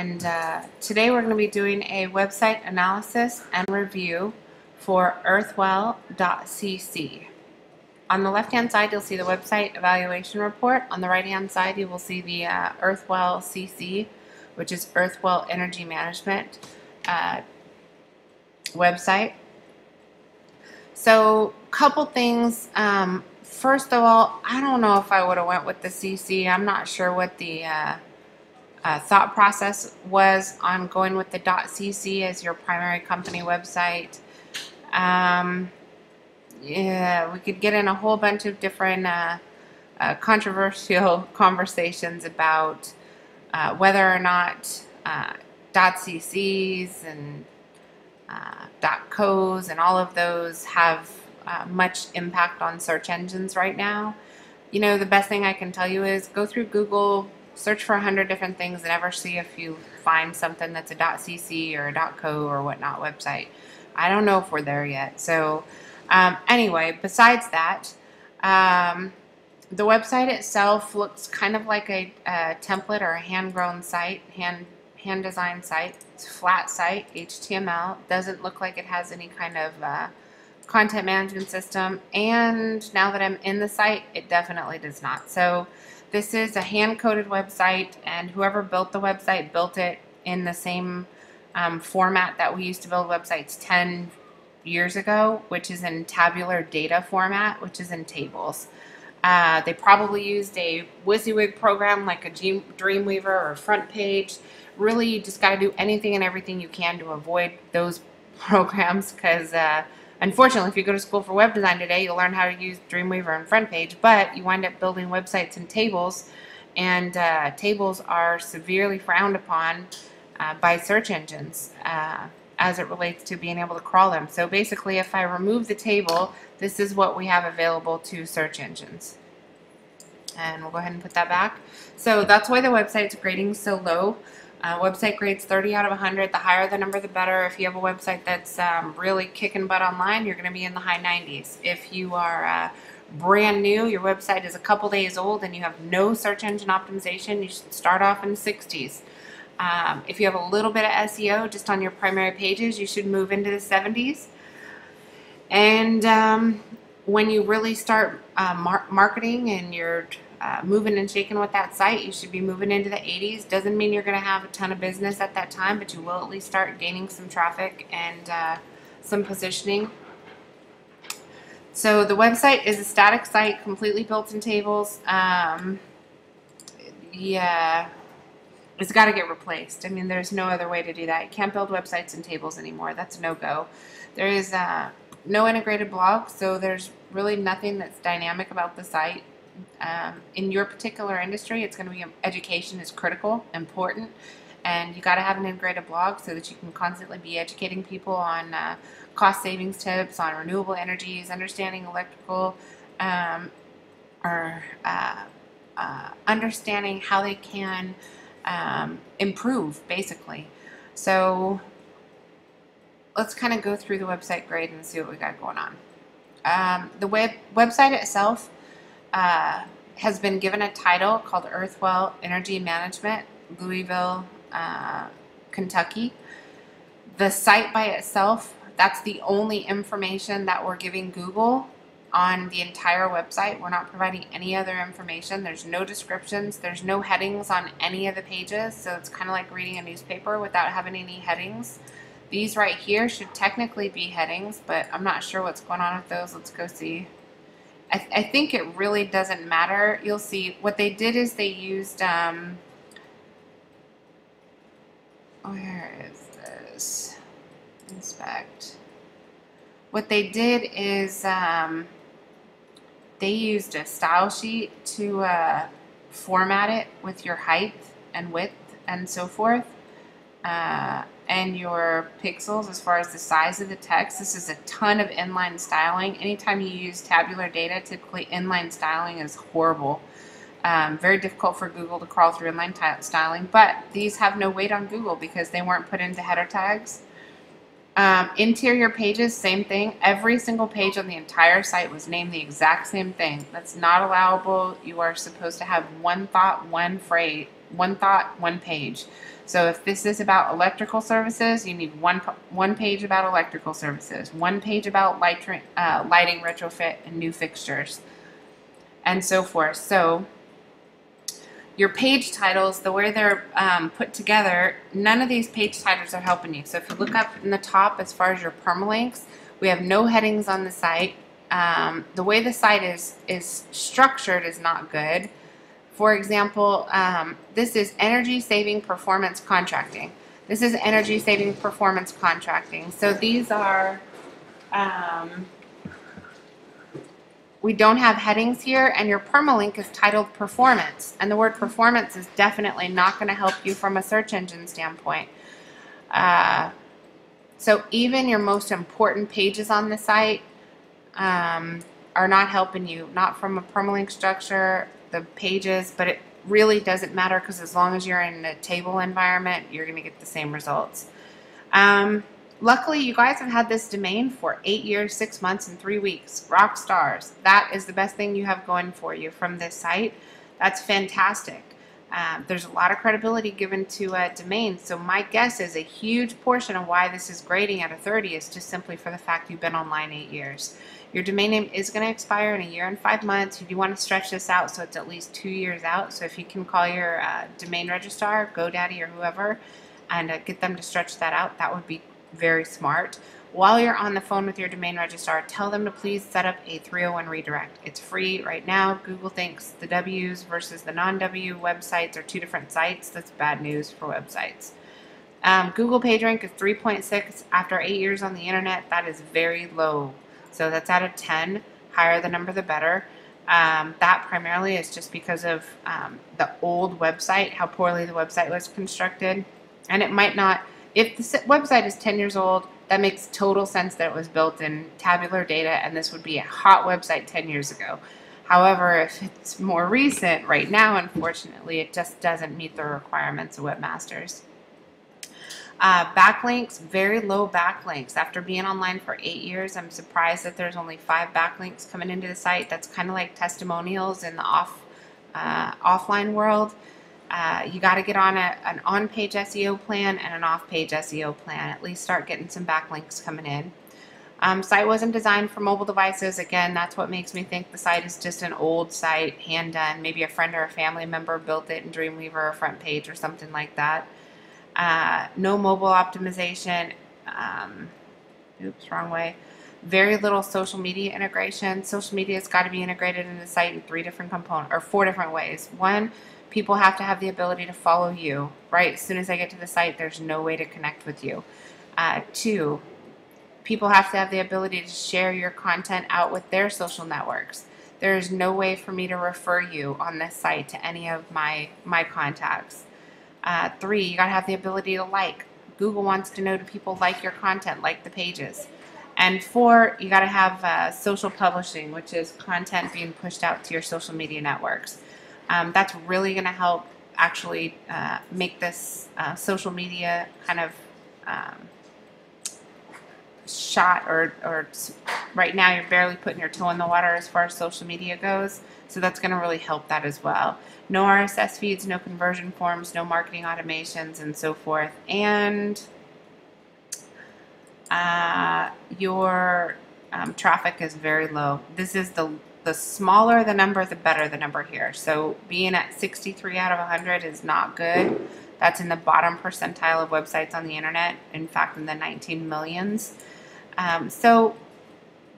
And today we're going to be doing a website analysis and review for earthwell.cc. On the left-hand side, you'll see the website evaluation report. On the right-hand side, you will see the Earthwell CC, which is Earthwell Energy Management website. So, couple things. First of all, I don't know if I would have went with the CC. I'm not sure what the thought process was on going with the .cc as your primary company website. Yeah, we could get in a whole bunch of different controversial conversations about whether or not .cc's and .co's and all of those have much impact on search engines right now. You know, the best thing I can tell you is go through Google, search for 100 different things, and ever see if you find something that's a .cc or a .co or whatnot website. I don't know if we're there yet. So anyway, besides that, the website itself looks kind of like a template or a hand-grown site, hand-designed site. It's a flat site, HTML. Doesn't look like it has any kind of content management system. And now that I'm in the site, it definitely does not. So this is a hand-coded website, and whoever built the website built it in the same format that we used to build websites 10 years ago, which is in tabular data format, which is in tables. They probably used a WYSIWYG program like a Dreamweaver or FrontPage. Really, you just got to do anything and everything you can to avoid those programs, because unfortunately, if you go to school for web design today, you'll learn how to use Dreamweaver and FrontPage, but you wind up building websites in tables, and tables are severely frowned upon by search engines as it relates to being able to crawl them. So basically, if I remove the table, this is what we have available to search engines. And we'll go ahead and put that back. So that's why the website's grading so low. Website grades 30 out of 100. The higher the number, the better. If you have a website that's really kicking butt online, you're going to be in the high 90s. If you are brand new, your website is a couple days old, and you have no search engine optimization, you should start off in the 60s. If you have a little bit of SEO just on your primary pages, you should move into the 70s. And when you really start marketing and you're moving and shaking with that site, you should be moving into the 80s. Doesn't mean you're going to have a ton of business at that time, but you will at least start gaining some traffic and some positioning. So the website is a static site, completely built in tables. Yeah, it's got to get replaced. I mean, there's no other way to do that. You can't build websites in tables anymore. That's no go. There is no integrated blog, so there's really nothing that's dynamic about the site. In your particular industry, it's going to be education is critical, important, and you got to have an integrated blog so that you can constantly be educating people on cost savings tips, on renewable energies, understanding electrical, understanding how they can improve, basically. So let's kind of go through the website grade and see what we got going on. The website itself has been given a title called Earthwell Energy Management, Louisville, Kentucky. The site by itself, that's the only information that we're giving Google on the entire website. We're not providing any other information. There's no descriptions. There's no headings on any of the pages, so it's kind of like reading a newspaper without having any headings. These right here should technically be headings, but I'm not sure what's going on with those. Let's go see. I think it really doesn't matter. You'll see what they did is they used, where is this? Inspect. What they did is they used a style sheet to format it with your height and width and so forth, and your pixels as far as the size of the text. This is a ton of inline styling. Anytime you use tabular data, typically inline styling is horrible. Very difficult for Google to crawl through inline styling, but these have no weight on Google because they weren't put into header tags. Interior pages, same thing. Every single page on the entire site was named the exact same thing. That's not allowable. You are supposed to have one thought, one phrase, One thought, one page. So if this is about electrical services, you need one page about electrical services, one page about lighting retrofit and new fixtures, and so forth. So your page titles, the way they're put together, none of these page titles are helping you. So if you look up in the top as far as your permalinks, we have no headings on the site. The way the site is structured is not good. For example, this is energy saving performance contracting. This is energy saving performance contracting. So these are, we don't have headings here, and your permalink is titled performance. And the word performance is definitely not going to help you from a search engine standpoint. So even your most important pages on the site are not helping you, not from a permalink structure, the pages, but it really doesn't matter, because as long as you're in a table environment, you're going to get the same results. Luckily, you guys have had this domain for 8 years, 6 months, and 3 weeks. Rock stars. That is the best thing you have going for you from this site. That's fantastic. There's a lot of credibility given to a domain, so my guess is a huge portion of why this is grading at a 30 is just simply for the fact you've been online 8 years. Your domain name is going to expire in 1 year and 5 months. You do want to stretch this out so it's at least 2 years out. So if you can call your domain registrar, GoDaddy, or whoever, and get them to stretch that out, that would be very smart. While you're on the phone with your domain registrar, tell them to please set up a 301 redirect. It's free right now. Google thinks the W's versus the non-W websites are two different sites. That's bad news for websites. Google PageRank is 3.6 after 8 years on the internet. That is very low. So that's out of 10. Higher the number, the better. That primarily is just because of the old website, how poorly the website was constructed. And it might not, if the website is 10 years old, that makes total sense that it was built in tabular data, and this would be a hot website 10 years ago. However, if it's more recent, right now, unfortunately, it just doesn't meet the requirements of webmasters. Backlinks, very low backlinks. After being online for 8 years, I'm surprised that there's only 5 backlinks coming into the site. That's kind of like testimonials in the offline world. You got to get on an on-page SEO plan and an off-page SEO plan. At least start getting some backlinks coming in. Site wasn't designed for mobile devices. Again, that's what makes me think the site is just an old site, hand-done. Maybe a friend or a family member built it in Dreamweaver or FrontPage or something like that. No mobile optimization. Oops, wrong way. Very little social media integration. Social media has got to be integrated into the site in 4 different ways. One, people have to have the ability to follow you. Right as soon as I get to the site, there's no way to connect with you. 2, people have to have the ability to share your content out with their social networks. There is no way for me to refer you on this site to any of my contacts. 3, you gotta have the ability to like. Google wants to know, do people like your content, like the pages? And 4, you gotta have social publishing, which is content being pushed out to your social media networks. That's really gonna help actually make this social media kind of shot, or right now you're barely putting your toe in the water as far as social media goes, so that's going to really help that as well. No RSS feeds, no conversion forms, no marketing automations, and so forth. And your traffic is very low. This is the smaller the number, the better the number here. So being at 63 out of 100 is not good. That's in the bottom percentile of websites on the internet. In fact, in the 19 millions. So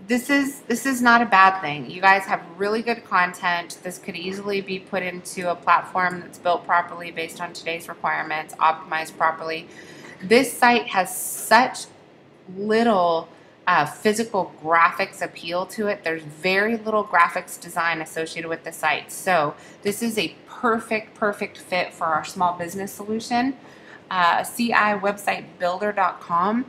this is not a bad thing. You guys have really good content. This could easily be put into a platform that's built properly based on today's requirements, optimized properly. This site has such little physical graphics appeal to it. There's very little graphics design associated with the site. So this is a perfect fit for our small business solution. ciwebsitebuilder.com.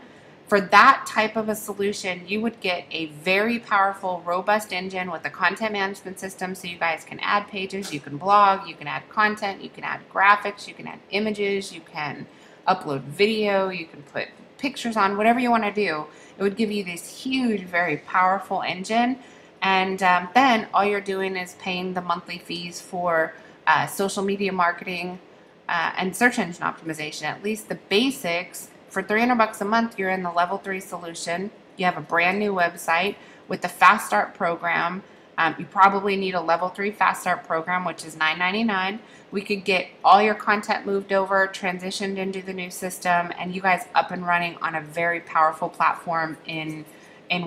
For that type of a solution, you would get a very powerful, robust engine with a content management system, so you guys can add pages, you can blog, you can add content, you can add graphics, you can add images, you can upload video, you can put pictures on, whatever you want to do. It would give you this huge, very powerful engine, and then all you're doing is paying the monthly fees for social media marketing, and search engine optimization, at least the basics. For $300 a month, you're in the level 3 solution. You have a brand new website with the Fast Start program. You probably need a level 3 Fast Start program, which is $9.99. We could get all your content moved over, transitioned into the new system, and you guys up and running on a very powerful platform in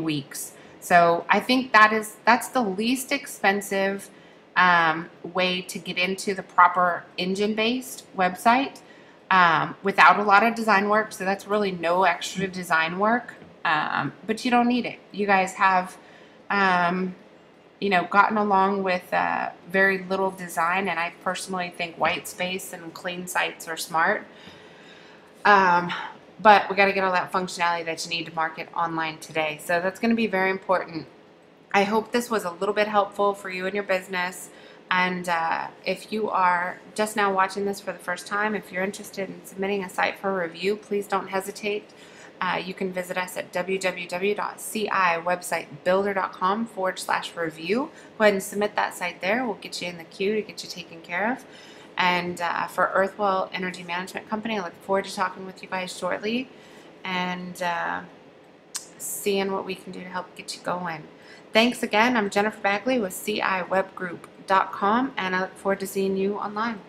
weeks. So I think that's the least expensive way to get into the proper engine-based website without a lot of design work. So that's really no extra design work, but you don't need it. You guys have you know, gotten along with very little design, and I personally think white space and clean sites are smart. But we got to get all that functionality that you need to market online today. So that's going to be very important. I hope this was a little bit helpful for you and your business. And if you are just now watching this for the first time, if you're interested in submitting a site for review, please don't hesitate. You can visit us at www.ciwebsitebuilder.com/review. Go ahead and submit that site there. We'll get you in the queue to get you taken care of. And for Earthwell Energy Management Company, I look forward to talking with you guys shortly and seeing what we can do to help get you going. Thanks again. I'm Jennifer Bagley with ciwebgroup.com, and I look forward to seeing you online.